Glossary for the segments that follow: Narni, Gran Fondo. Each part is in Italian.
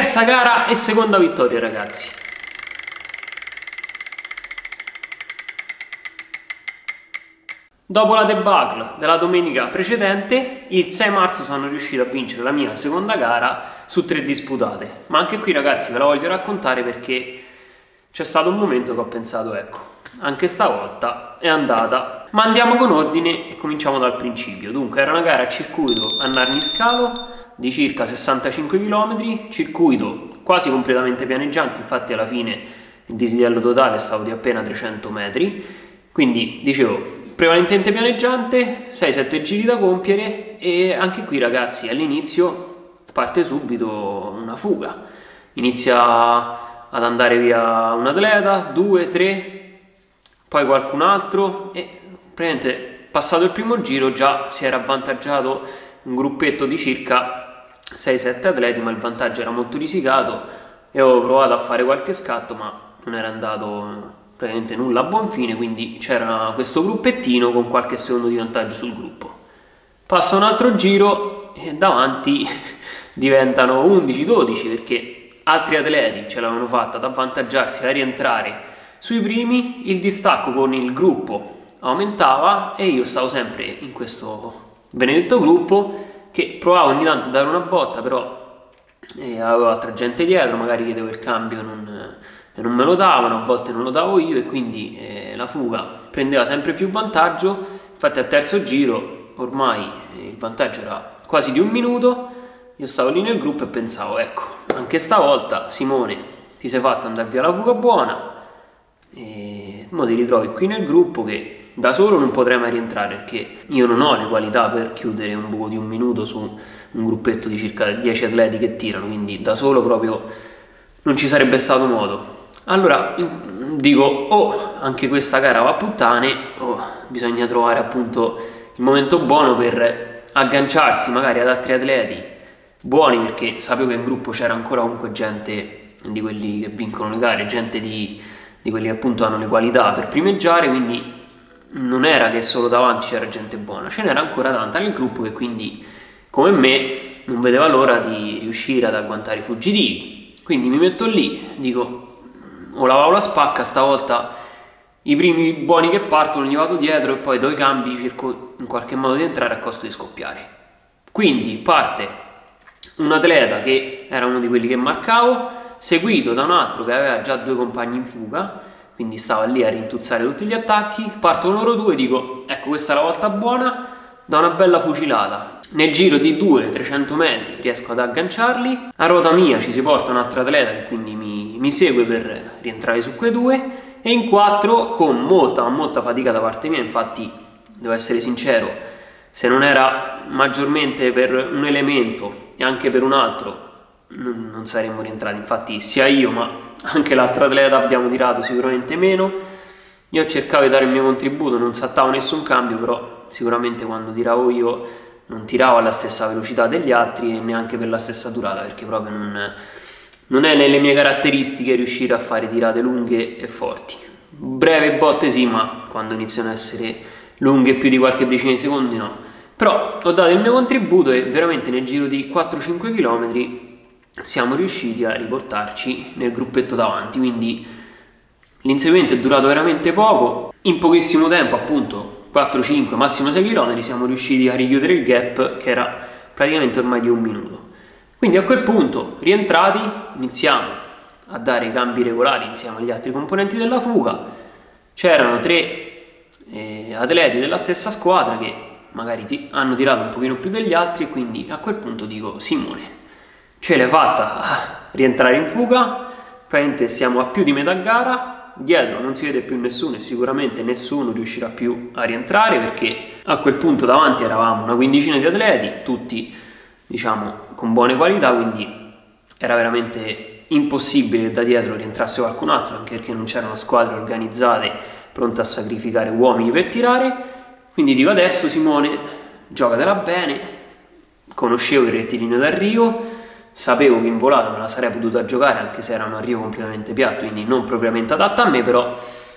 terza gara e seconda vittoria, ragazzi. Dopo la debacle della domenica precedente, il 6 marzo sono riuscito a vincere la mia seconda gara su 3 disputate. Ma anche qui, ragazzi, ve la voglio raccontare perché c'è stato un momento che ho pensato, ecco, anche stavolta è andata. Ma andiamo con ordine e cominciamo dal principio. Dunque, era una gara a circuito a Narni Scalo di circa 65 km, circuito quasi completamente pianeggiante, infatti alla fine il dislivello totale è stato di appena 300 metri, quindi dicevo prevalentemente pianeggiante, 6-7 giri da compiere. E anche qui, ragazzi, all'inizio parte subito una fuga, inizia ad andare via un atleta, 2, 3, poi qualcun altro, e praticamente passato il primo giro già si era avvantaggiato un gruppetto di circa 6-7 atleti, ma il vantaggio era molto risicato e avevo provato a fare qualche scatto, ma non era andato praticamente nulla a buon fine, quindi c'era questo gruppettino con qualche secondo di vantaggio sul gruppo. Passa un altro giro e davanti diventano 11-12, perché altri atleti ce l'avevano fatta ad avvantaggiarsi, a rientrare sui primi, il distacco con il gruppo aumentava e io stavo sempre in questo benedetto gruppo che provavo ogni tanto a dare una botta, però avevo altra gente dietro, magari chiedevo il cambio e non me lo davano, a volte non lo davo io, e quindi la fuga prendeva sempre più vantaggio. Infatti al terzo giro ormai il vantaggio era quasi di un minuto, io stavo lì nel gruppo e pensavo, ecco, anche stavolta Simone ti sei fatta andare via la fuga buona e mo ti ritrovi qui nel gruppo che da solo non potrei mai rientrare, perché io non ho le qualità per chiudere un buco di un minuto su un gruppetto di circa 10 atleti che tirano, quindi da solo proprio non ci sarebbe stato modo. Allora dico, oh, anche questa gara va a puttane, oh, bisogna trovare appunto il momento buono per agganciarsi magari ad altri atleti buoni, perché sapevo che in gruppo c'era ancora comunque gente di quelli che vincono le gare, gente di quelli che appunto hanno le qualità per primeggiare, quindi non era che solo davanti c'era gente buona, ce n'era ancora tanta nel gruppo che quindi, come me, non vedeva l'ora di riuscire ad agguantare i fuggitivi. Quindi mi metto lì, dico, o la va o la spacca, stavolta i primi buoni che partono gli vado dietro e poi do i cambi, cerco in qualche modo di entrare a costo di scoppiare. Quindi parte un atleta che era uno di quelli che marcavo, seguito da un altro che aveva già 2 compagni in fuga, quindi stava lì a rintuzzare tutti gli attacchi. Partono loro due, dico, ecco, questa è la volta buona, da una bella fucilata nel giro di 200-300 metri riesco ad agganciarli. A ruota mia ci si porta un altro atleta che quindi mi segue per rientrare su quei due, e in 4 con molta fatica da parte mia. Infatti devo essere sincero, se non era maggiormente per un elemento e anche per un altro non saremmo rientrati. Infatti sia io ma anche l'altro atleta abbiamo tirato sicuramente meno, io cercavo di dare il mio contributo, non saltavo nessun cambio, però sicuramente quando tiravo io non tiravo alla stessa velocità degli altri e neanche per la stessa durata, perché proprio non è nelle mie caratteristiche riuscire a fare tirate lunghe e forti. Breve botte sì, ma quando iniziano a essere lunghe più di qualche decina di secondi no. Però ho dato il mio contributo e veramente nel giro di 4-5 km siamo riusciti a riportarci nel gruppetto davanti, quindi l'inseguimento è durato veramente poco. In pochissimo tempo, appunto 4-5 massimo 6 km, siamo riusciti a richiudere il gap che era praticamente ormai di un minuto. Quindi a quel punto, rientrati, iniziamo a dare cambi regolari insieme agli altri componenti della fuga. C'erano 3 atleti della stessa squadra che magari hanno tirato un pochino più degli altri, e quindi a quel punto dico, Simone, ce l'hai fatta a rientrare in fuga, praticamente siamo a più di metà gara, dietro non si vede più nessuno e sicuramente nessuno riuscirà più a rientrare, perché a quel punto davanti eravamo una quindicina di atleti, tutti diciamo con buone qualità, quindi era veramente impossibile che da dietro rientrasse qualcun altro, anche perché non c'erano squadre organizzate pronte a sacrificare uomini per tirare. Quindi dico, adesso Simone, giocatela bene, conoscevo il rettilineo d'arrivo, sapevo che in volata me la sarei potuta giocare, anche se era un arrivo completamente piatto, quindi non propriamente adatta a me, però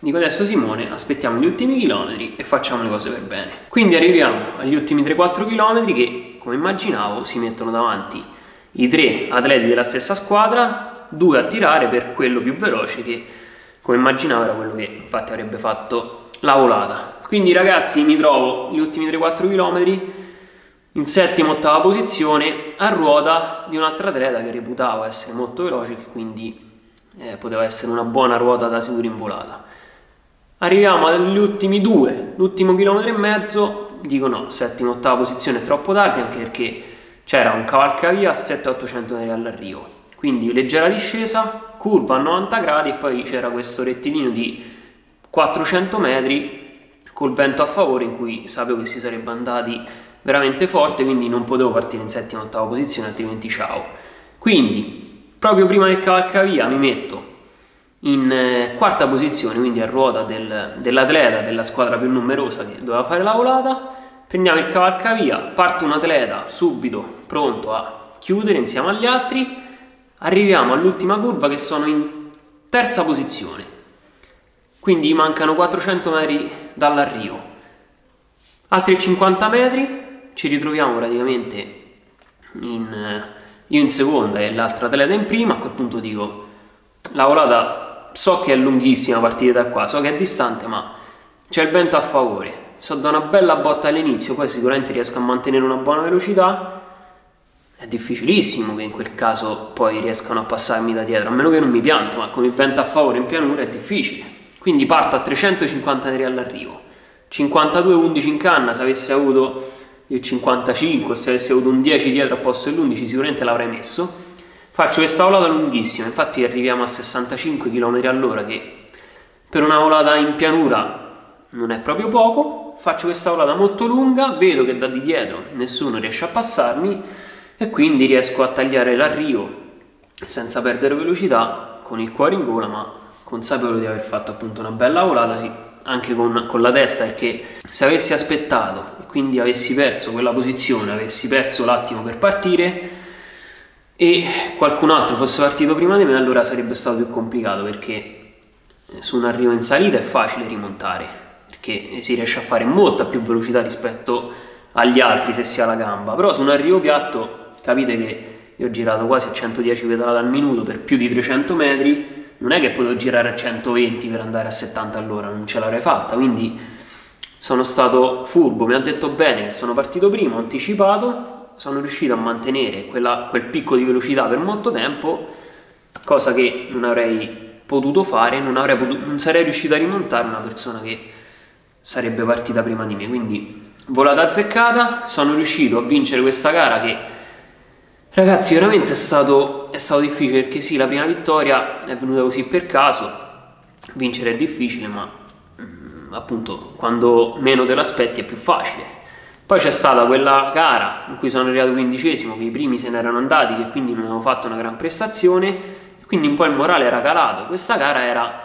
dico, adesso Simone aspettiamo gli ultimi chilometri e facciamo le cose per bene. Quindi arriviamo agli ultimi 3-4 chilometri che, come immaginavo, si mettono davanti i tre atleti della stessa squadra, due a tirare per quello più veloce, che come immaginavo era quello che infatti avrebbe fatto la volata. Quindi ragazzi, mi trovo gli ultimi 3-4 km in settima, ottava posizione, a ruota di un'altra atleta che reputavo essere molto veloce, che quindi poteva essere una buona ruota da seguire in volata. Arriviamo agli ultimi due, l'ultimo chilometro e mezzo, dico no, settima, ottava posizione è troppo tardi, anche perché c'era un cavalcavia a 700-800 metri all'arrivo, quindi leggera discesa, curva a 90 gradi e poi c'era questo rettilineo di 400 metri col vento a favore, in cui sapevo che si sarebbe andati veramente forte, quindi non potevo partire in settima, ottava posizione, altrimenti ciao. Quindi proprio prima del cavalcavia mi metto in quarta posizione, quindi a ruota dell'atleta della squadra più numerosa che doveva fare la volata. Prendiamo il cavalcavia, parte un atleta subito pronto a chiudere insieme agli altri. Arriviamo all'ultima curva che sono in terza posizione, quindi mancano 400 metri dall'arrivo, altri 50 metri ci ritroviamo praticamente io in seconda e l'altra atleta in prima. A quel punto dico, la volata so che è lunghissima partire da qua, so che è distante, ma c'è il vento a favore, so da una bella botta all'inizio, poi sicuramente riesco a mantenere una buona velocità, è difficilissimo che in quel caso poi riescano a passarmi da dietro, a meno che non mi pianto, ma con il vento a favore in pianura è difficile. Quindi parto a 350 metri all'arrivo, 52-11 in canna. Se avessi avuto il 55, se avessi avuto un 10 dietro a posto dell'11 sicuramente l'avrei messo. Faccio questa volata lunghissima, infatti arriviamo a 65 km all'ora, che per una volata in pianura non è proprio poco. Faccio questa volata molto lunga, vedo che da di dietro nessuno riesce a passarmi e quindi riesco a tagliare l'arrivo senza perdere velocità, con il cuore in gola, ma consapevole di aver fatto appunto una bella volata, sì, anche con la testa, perché se avessi aspettato e quindi avessi perso quella posizione, avessi perso l'attimo per partire e qualcun altro fosse partito prima di me, allora sarebbe stato più complicato, perché su un arrivo in salita è facile rimontare, perché si riesce a fare molta più velocità rispetto agli altri se si ha la gamba. Però su un arrivo piatto, capite che io ho girato quasi a 110 pedalate al minuto per più di 300 metri, non è che potevo girare a 120 per andare a 70 all'ora, non ce l'avrei fatta. Quindi sono stato furbo, mi ha detto bene che sono partito prima, ho anticipato, sono riuscito a mantenere quel picco di velocità per molto tempo, cosa che non avrei potuto fare, non sarei riuscito a rimontare una persona che sarebbe partita prima di me. Quindi volata azzeccata, sono riuscito a vincere questa gara che, ragazzi, veramente è stato difficile, perché sì, la prima vittoria è venuta così per caso, vincere è difficile, ma appunto quando meno te l'aspetti è più facile. Poi c'è stata quella gara in cui sono arrivato 15esimo, che i primi se ne erano andati, che quindi non avevo fatto una gran prestazione, quindi un po' il morale era calato. Questa gara era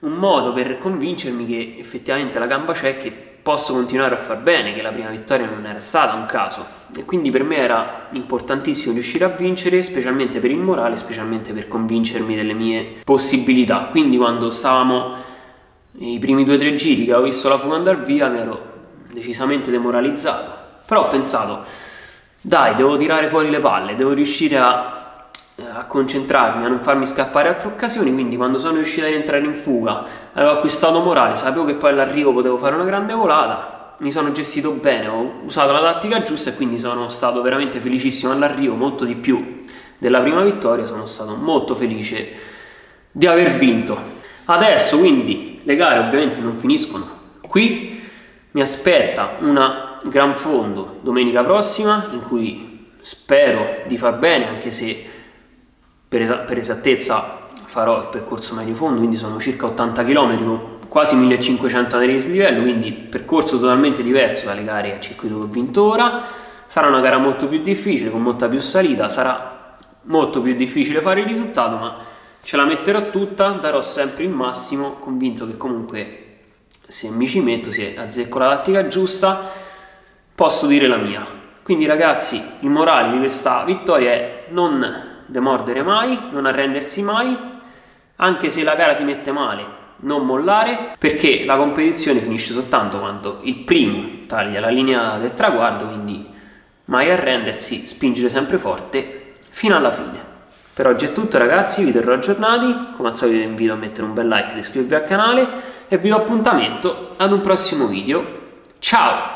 un modo per convincermi che effettivamente la gamba c'è, che posso continuare a far bene, che la prima vittoria non era stata un caso, e quindi per me era importantissimo riuscire a vincere, specialmente per il morale, specialmente per convincermi delle mie possibilità. Quindi quando stavamo nei primi 2 o 3 giri che avevo visto la fuga andar via, mi ero decisamente demoralizzato, però ho pensato, dai, devo tirare fuori le palle, devo riuscire a concentrarmi, a non farmi scappare altre occasioni. Quindi quando sono riuscito ad entrare in fuga avevo acquistato morale, sapevo che poi all'arrivo potevo fare una grande volata, mi sono gestito bene, ho usato la tattica giusta e quindi sono stato veramente felicissimo all'arrivo, molto di più della prima vittoria, sono stato molto felice di aver vinto. Adesso quindi le gare ovviamente non finiscono qui, mi aspetta una Gran Fondo domenica prossima, in cui spero di far bene, anche se per esattezza farò il percorso medio fondo, quindi sono circa 80 km, quasi 1500 metri di livello, quindi percorso totalmente diverso dalle gare a circuito che ho vinto ora. Sarà una gara molto più difficile, con molta più salita, sarà molto più difficile fare il risultato, ma ce la metterò tutta, darò sempre il massimo, convinto che comunque, se mi ci metto, se azzecco la tattica giusta, posso dire la mia. Quindi ragazzi, il morale di questa vittoria è non demordere mai, non arrendersi mai, anche se la gara si mette male non mollare, perché la competizione finisce soltanto quando il primo taglia la linea del traguardo. Quindi mai arrendersi, spingere sempre forte fino alla fine. Per oggi è tutto ragazzi, vi terrò aggiornati, come al solito vi invito a mettere un bel like, ad iscrivervi al canale e vi do appuntamento ad un prossimo video. Ciao!